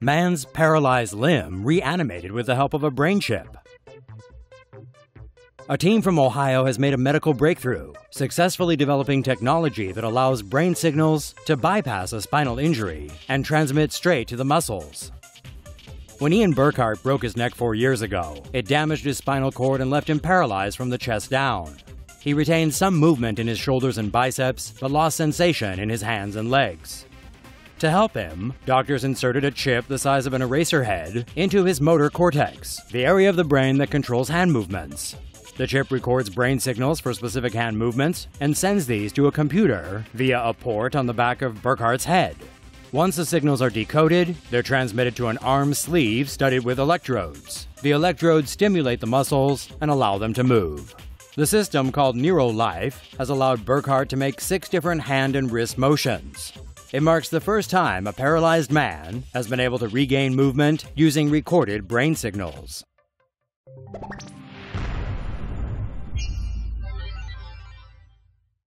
Man's paralyzed limb reanimated with the help of a brain chip. A team from Ohio has made a medical breakthrough, successfully developing technology that allows brain signals to bypass a spinal injury and transmit straight to the muscles. When Ian Burkhart broke his neck 4 years ago, it damaged his spinal cord and left him paralyzed from the chest down. He retained some movement in his shoulders and biceps, but lost sensation in his hands and legs. To help him, doctors inserted a chip the size of an eraser head into his motor cortex, the area of the brain that controls hand movements. The chip records brain signals for specific hand movements and sends these to a computer via a port on the back of Burkhart's head. Once the signals are decoded, they're transmitted to an arm sleeve studded with electrodes. The electrodes stimulate the muscles and allow them to move. The system, called NeuroLife, has allowed Burkhart to make 6 different hand and wrist motions. It marks the first time a paralyzed man has been able to regain movement using recorded brain signals.